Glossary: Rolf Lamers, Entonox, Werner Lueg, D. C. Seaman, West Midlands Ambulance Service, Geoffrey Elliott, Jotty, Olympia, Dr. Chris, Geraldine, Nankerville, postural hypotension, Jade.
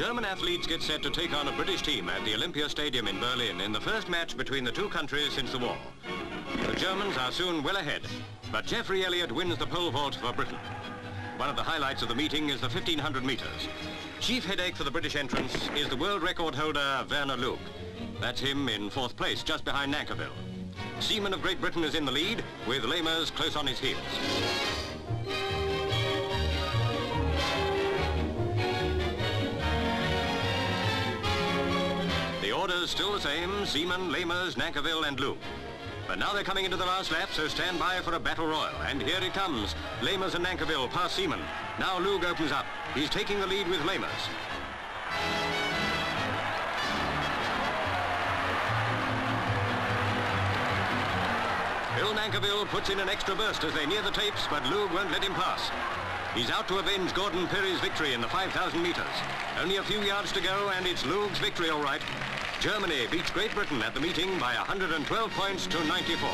German athletes get set to take on a British team at the Olympia Stadium in Berlin in the first match between the two countries since the war. The Germans are soon well ahead, but Geoffrey Elliott wins the pole vault for Britain. One of the highlights of the meeting is the 1,500 metres. Chief headache for the British entrants is the world record holder Werner Lueg. That's him in fourth place, just behind Nankerville. Seaman of Great Britain is in the lead, with Lamers close on his heels. The order's still the same: Seaman, Lamers, Nankerville and Lueg. But now they're coming into the last lap, so stand by for a battle royal. And here it comes. Lamers and Nankerville pass Seaman. Now Lueg opens up. He's taking the lead with Lamers. Bill Nankerville puts in an extra burst as they near the tapes, but Lueg won't let him pass. He's out to avenge Gordon Perry's victory in the 5,000 metres. Only a few yards to go, and it's Lueg's victory all right. Germany beats Great Britain at the meeting by 112 points to 94.